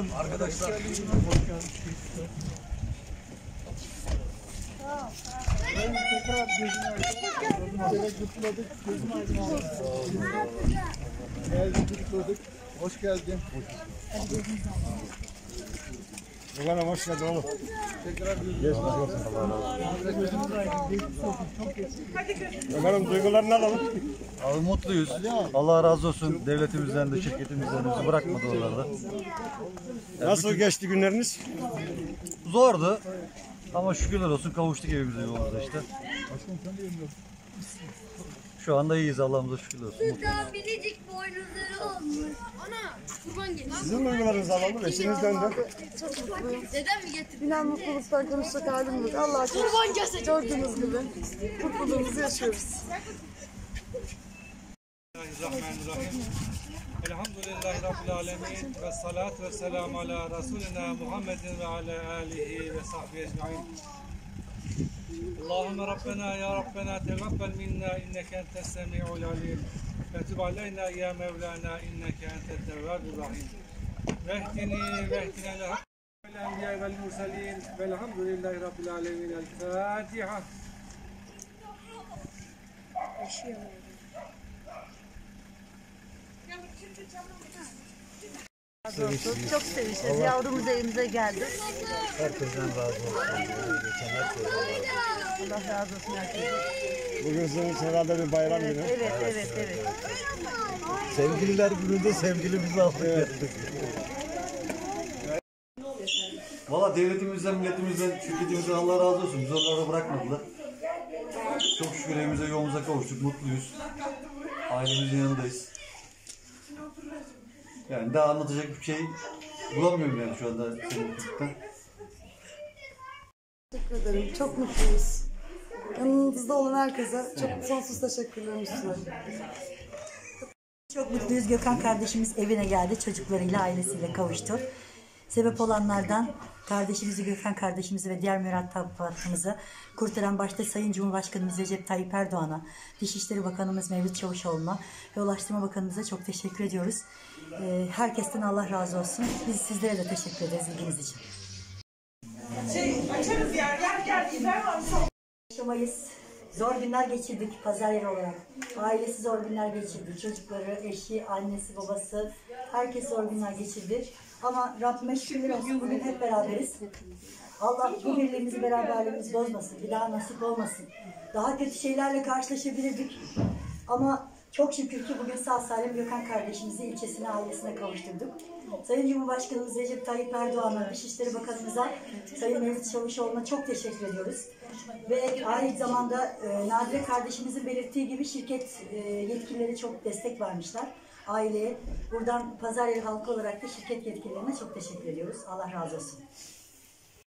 Selam arkadaşlar. Tekrar gözünü açtık. Hoş geldin. Ulan hoş geldin oğlum. Tekrar geçmiş olsun. Ömer'im duygularını alalım. Abi mutluyuz. Allah razı olsun devletimizden de şirketimizden de bizi bırakmadı oralarda. Nasıl geçti günleriniz? Zordu. Ama şükürler olsun kavuştuk evimize yolumuza işte. Şu anda iyiyiz Allah'ımıza şükürler olsun. Burada Bilecik boynuzları olmuş. Ana kurban gelin. Sizin duygularınız alalım eşinizden de. Neden mi getirdin? İnan mutluluktan konuşacak halim yok. Allah'a şükür. Gördüğünüz gibi mutluluğumuzu yaşıyoruz. Bismillahirrahmanirrahim. Elhamdülillahi Rabbil Alemin ve salat ve selam ala Resulina Muhammedin ve ala alihi ve sahbihi ecmaîn. Allahümme Rabbena ya Rabbena tegabbel minna inneke entes semi'ul alim ve tub aleyna ya Mevlana inneke entet tevvâbur rahîm. Vehdini vehdine lehakkil enbiya vel murselîn velhamdülillahi Rabbil Alemin. El Fatiha. Çok sevişiz. Yavrumuz evimize geldi. Herkesten razı olsun. Allah razı olsun herkese. Bugün sizin herhalde bir bayram günü. Evet. Sevgililer gününde sevgilimizi affettik. Valla devletimizden, milletimizden, şirketimizden Allah razı olsun. Bizi onlara bırakmadılar. Çok şükür evimize, yolumuza kavuştuk. Mutluyuz. Ailemizin yanındayız. Yani daha anlatacak bir şey bulamıyorum yani şu anda senin çocuktan. Teşekkür ederim. Çok mutluyuz. Yanınızda olan herkese çok sonsuz teşekkürlerimi sunuyorum. Çok mutluyuz. Gökhan kardeşimiz evine geldi. Çocuklarıyla, ailesiyle kavuştu. Sebep olanlardan kardeşimizi, Gökhan kardeşimizi ve diğer mürettebatımızı kurtaran başta Sayın Cumhurbaşkanımız Recep Tayyip Erdoğan'a, Dışişleri Bakanımız Mevlüt Çavuşoğlu'na ve Ulaştırma Bakanımıza çok teşekkür ediyoruz. Herkesten Allah razı olsun. Biz sizlere de teşekkür ederiz ilginiz için. Açarız ya. Yaşamayız. Zor günler geçirdik Pazaryeri olarak. Ailesi zor günler geçirdi. Çocukları, eşi, annesi, babası. Herkes zor günler geçirdi. Ama Rabbime şükürler olsun bugün hep beraberiz. Allah bu birliğimizi, beraberliğimizi bozmasın. Bir daha nasip olmasın. Daha kötü şeylerle karşılaşabilirdik. Ama çok şükür ki bugün sağ salim Gökhan kardeşimizi ilçesine, ailesine kavuşturduk. Sayın Cumhurbaşkanımız Recep Tayyip Erdoğan'a, Dışişleri Bakanımıza, Sayın Mevlüt Çavuşoğlu'na çok teşekkür ediyoruz. Ve aynı zamanda Nadire kardeşimizin belirttiği gibi şirket yetkilileri çok destek vermişler aileye. Buradan Pazaryeri halkı olarak da şirket yetkililerine çok teşekkür ediyoruz. Allah razı olsun.